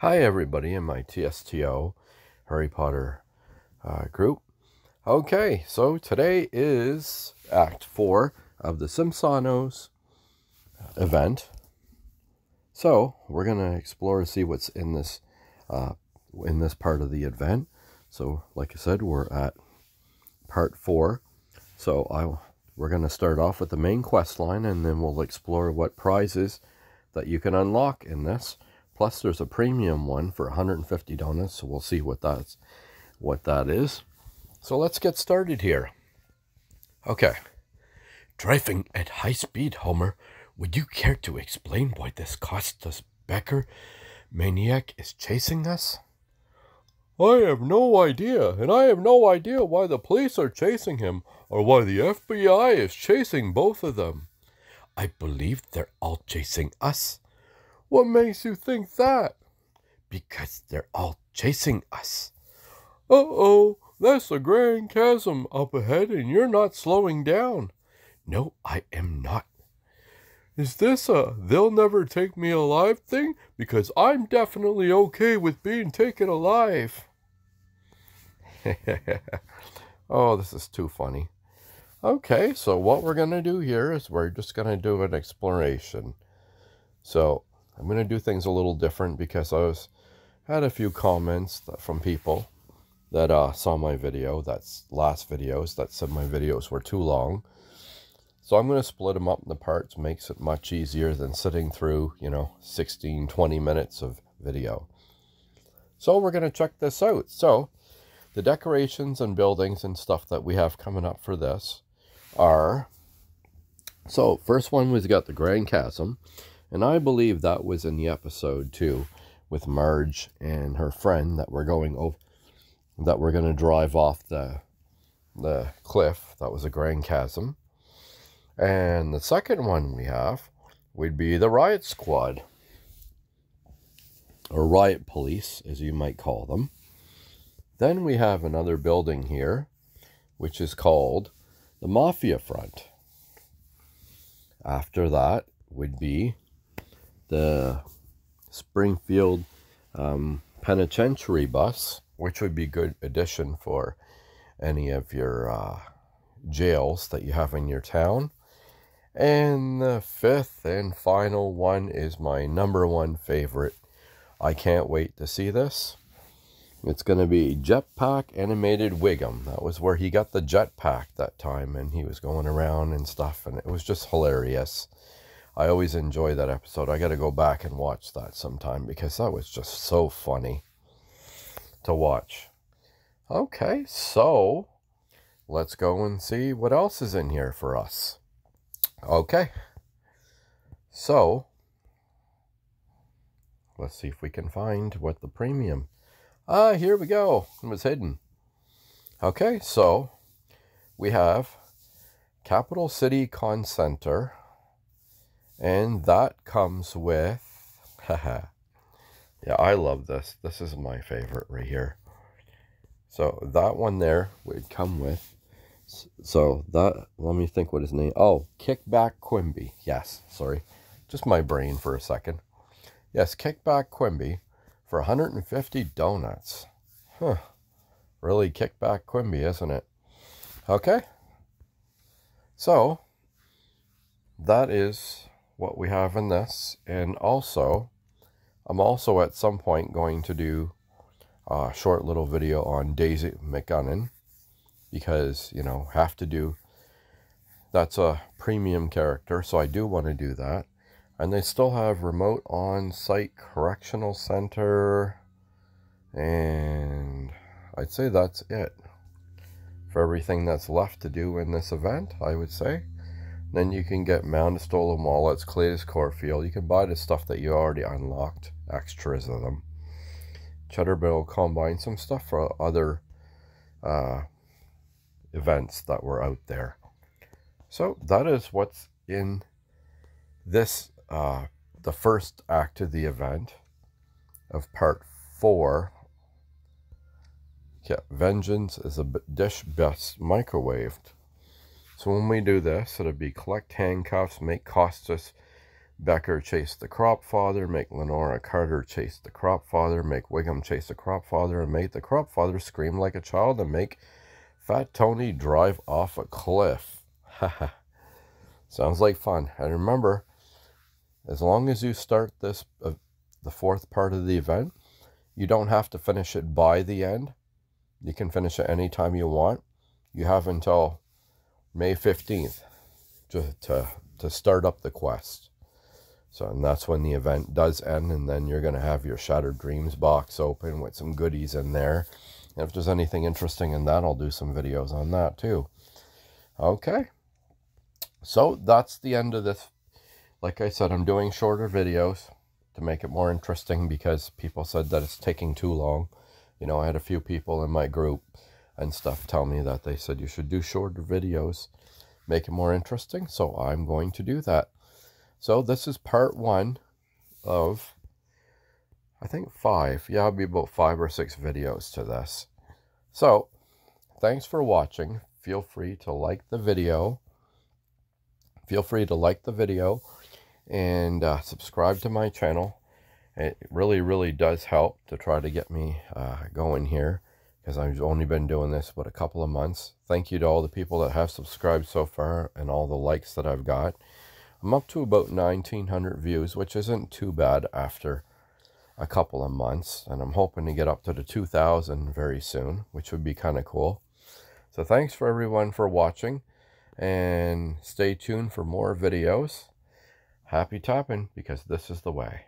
Hi everybody in my TSTO Harry Potter group. Okay, so today is Act 4 of the Simsonos event. So we're gonna explore, see what's in this part of the event. So like I said, we're at part 4. So we're gonna start off with the main quest line, and then we'll explore what prizes that you can unlock in this. Plus, there's a premium one for 150 donuts, so we'll see what that's what that is. So let's get started here. Okay. Driving at high speed, Homer. Would you care to explain why this Costas Becker maniac is chasing us? I have no idea, and I have no idea why the police are chasing him, or why the FBI is chasing both of them. I believe they're all chasing us. What makes you think that? Because they're all chasing us. Uh-oh, that's the Grand Chasm up ahead, and you're not slowing down. No, I am not. Is this a they'll never take me alive thing? Because I'm definitely okay with being taken alive. Oh, this is too funny. Okay, so what we're going to do here is we're just going to do an exploration. So I'm going to do things a little different because I had a few comments from people that saw my video, that said my videos were too long. So I'm going to split them up into parts. Makes it much easier than sitting through, you know, 16, 20 minutes of video. So we're going to check this out. So the decorations and buildings and stuff that we have coming up for this are... So first one was got the Grand Chasm. And I believe that was in the episode 2 with Marge and her friend that we're going over, that we're going to drive off the cliff. That was a Grand Chasm. And the second one we have would be the Riot Squad, or Riot Police, as you might call them. Then we have another building here, which is called the Mafia Front. After that would be the Springfield Penitentiary Bus, which would be a good addition for any of your jails that you have in your town. And the fifth and final one is my #1 favorite. I can't wait to see this. It's going to be Jetpack Animated Wiggum. That was where he got the jetpack that time, and he was going around and stuff, and it was just hilarious. I always enjoy that episode. I got to go back and watch that sometime because that was just so funny to watch. Okay, so let's go and see what else is in here for us. Okay, so let's see if we can find what the premium. Ah, here we go. It was hidden. Okay, so we have Capital City Con Center, and that comes with yeah, I love this. This is my favorite right here. So that one there would come with, so that, let me think what his name, oh, Kickback Quimby, yes, sorry, just my brain for a second. Yes, Kickback Quimby for 150 donuts. Huh, really Kickback Quimby, isn't it? Okay, so that is what we have in this, and also, I'm also at some point going to do a short little video on Daisy McGunnan, because, you know, have to do, that's a premium character, so I do want to do that. And they still have remote on-site correctional center, and I'd say that's it for everything that's left to do in this event, I would say. Then you can get Mount of Stolen Wallets, Cletus Corfield. You can buy the stuff that you already unlocked, extras of them. Cheddar Bill Combine, some stuff for other events that were out there. So that is what's in this, the first act of the event of part 4. Yeah, vengeance is a dish best microwaved. So when we do this, it'll be collect handcuffs, make Costas Becker chase the Crop Father, make Lenora Carter chase the Crop Father, make Wiggum chase the Crop Father, and make the Crop Father scream like a child, and make Fat Tony drive off a cliff. Sounds like fun. And remember, as long as you start this, the fourth part of the event, you don't have to finish it by the end. You can finish it any time you want. You have until May 15th to start up the quest. So, and that's when the event does end, and then you're going to have your Shattered Dreams box open with some goodies in there. And if there's anything interesting in that, I'll do some videos on that too. Okay. So, that's the end of this. Like I said, I'm doing shorter videos to make it more interesting because people said that it's taking too long. You know, I had a few people in my group and stuff tell me that they said you should do shorter videos, make it more interesting. So, I'm going to do that. So this is part one of, I think 5. Yeah, it'll be about 5 or 6 videos to this. So thanks for watching. Feel free to like the video. Feel free to like the video and subscribe to my channel. It really, really does help to try to get me going here because I've only been doing this but a couple of months. Thank you to all the people that have subscribed so far and all the likes that I've got. I'm up to about 1,900 views, which isn't too bad after a couple of months. And I'm hoping to get up to the 2,000 very soon, which would be kind of cool. So thanks for everyone for watching. And stay tuned for more videos. Happy tapping, because this is the way.